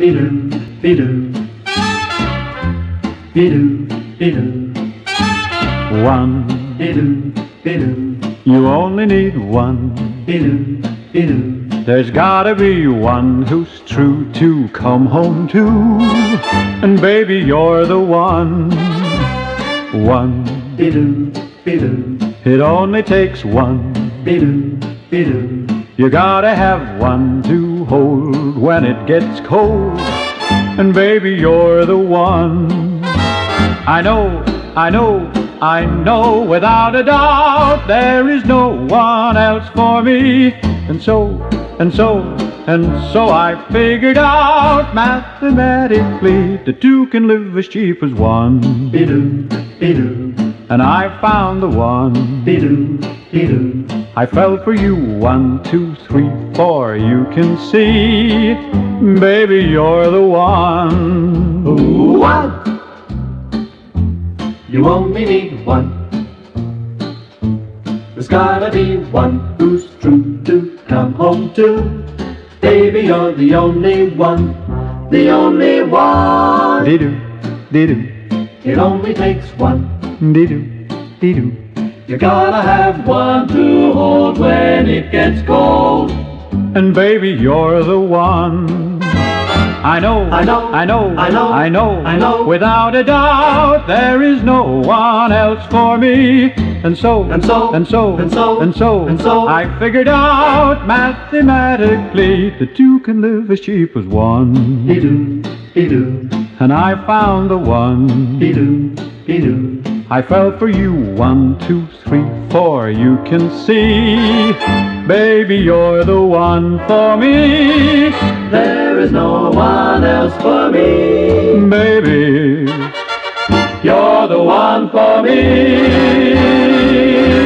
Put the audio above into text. be-doo, be-doo, be-doo, be-doo. One, be-doo, be-doo. You only need one, be-doo, be-doo. There's gotta be one who's true to come home to, and baby, you're the one. One, be-doo, be-doo. It only takes one, be-doo, be-doo. You gotta have one to hold when it gets cold, and baby, you're the one. I know, I know, I know, without a doubt, there is no one else for me. And so, and so, and so I figured out mathematically that two can live as cheap as one. Be-doo, be-doo. And I found the one. Be-doo, be-doo. I fell for you, 1, 2, 3, 4, you can see, baby, you're the one. Ooh, one. You only need one. There's gotta be one who's true to come home to. Baby, you're the only one, the only one. Dee-doo, dee-doo. It only takes one. Dee-doo, dee-doo. You gotta have one to hold when it gets cold, and baby, you're the one. I know, I know, I know, I know, I know, I know, without a doubt, there is no one else for me. And so, and so, and so, and so, and so, and so, I figured out mathematically that two can live as cheap as one. Dee-doo, dee-doo. And I found the one. Dee-doo, dee-doo. I fell for you, 1, 2, 3, 4, you can see, baby, you're the one for me. There is no one else for me, baby, you're the one for me.